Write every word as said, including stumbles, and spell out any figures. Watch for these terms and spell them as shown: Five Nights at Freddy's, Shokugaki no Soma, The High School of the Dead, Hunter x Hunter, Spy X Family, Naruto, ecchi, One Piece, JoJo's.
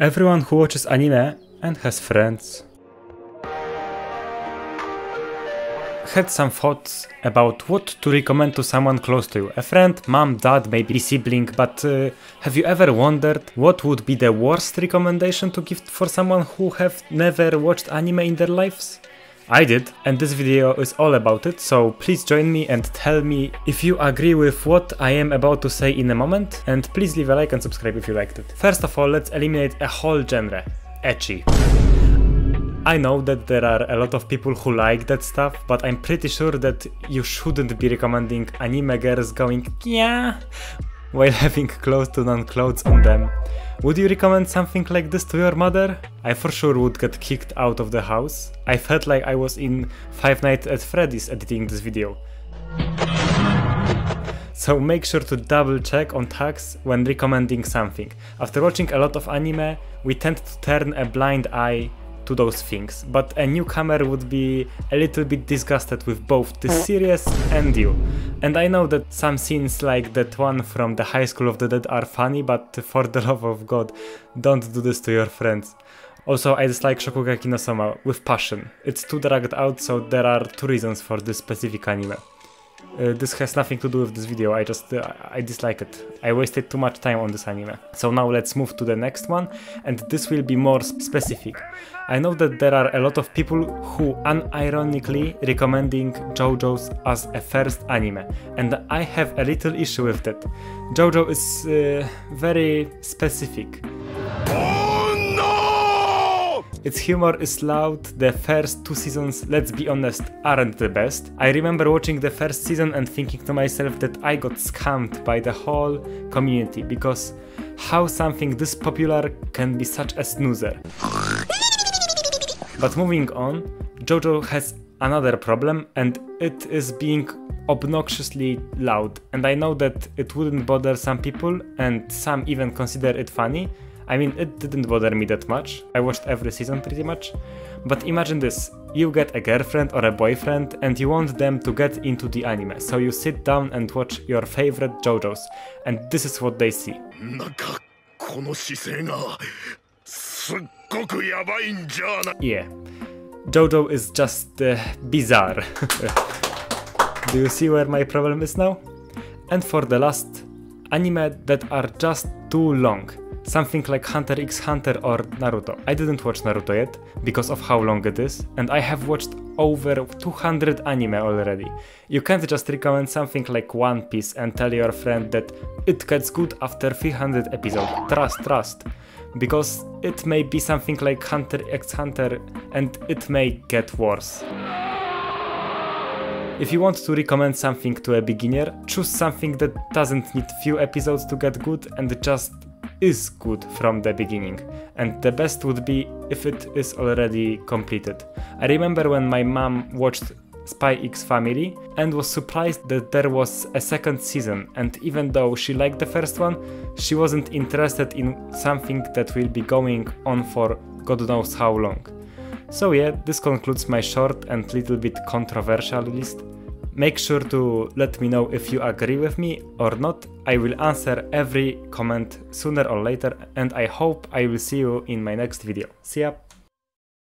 everyone who watches anime and has friends. Had some thoughts about what to recommend to someone close to you, a friend, mom, dad, maybe sibling, but uh, have you ever wondered what would be the worst recommendation to give for someone who have never watched anime in their lives? I did, and this video is all about it, so please join me and tell me if you agree with what I am about to say in a moment, and please leave a like and subscribe if you liked it. First of all, let's eliminate a whole genre, ecchi. I know that there are a lot of people who like that stuff, but I'm pretty sure that you shouldn't be recommending anime girls going yeah while having clothes to non-clothes on them. Would you recommend something like this to your mother? I for sure would get kicked out of the house. I felt like I was in Five Nights at Freddy's editing this video. So make sure to double check on tags when recommending something. After watching a lot of anime, we tend to turn a blind eye to those things, but a newcomer would be a little bit disgusted with both this series and you. And I know that some scenes like that one from The High School of the Dead are funny, but for the love of God, don't do this to your friends. Also, I dislike Shokugaki no Soma with passion. It's too dragged out, so there are two reasons for this specific anime. Uh, this has nothing to do with this video, I just, uh, I dislike it. I wasted too much time on this anime. So now let's move to the next one, and this will be more specific. I know that there are a lot of people who unironically recommending JoJo's as a first anime, and I have a little issue with that. JoJo is uh, very specific. Its humor is loud, the first two seasons, let's be honest, aren't the best. I remember watching the first season and thinking to myself that I got scammed by the whole community, because how something this popular can be such a snoozer. But moving on, JoJo has another problem, and it is being obnoxiously loud, and I know that it wouldn't bother some people, and some even consider it funny. I mean, it didn't bother me that much, I watched every season pretty much. But imagine this, you get a girlfriend or a boyfriend and you want them to get into the anime, so you sit down and watch your favorite JoJo's, and this is what they see. Yeah, JoJo is just uh, bizarre. Do you see where my problem is now? And for the last, anime that are just too long. Something like Hunter x Hunter or Naruto. I didn't watch Naruto yet, because of how long it is, and I have watched over two hundred anime already. You can't just recommend something like One Piece and tell your friend that it gets good after three hundred episodes. Trust, trust. Because it may be something like Hunter x Hunter and it may get worse. If you want to recommend something to a beginner, choose something that doesn't need few episodes to get good and just is good from the beginning, and the best would be if it is already completed. I remember when my mom watched Spy X Family and was surprised that there was a second season, and even though she liked the first one, she wasn't interested in something that will be going on for God knows how long. So yeah, this concludes my short and little bit controversial list. Make sure to let me know if you agree with me or not. I will answer every comment sooner or later, and I hope I will see you in my next video. See ya!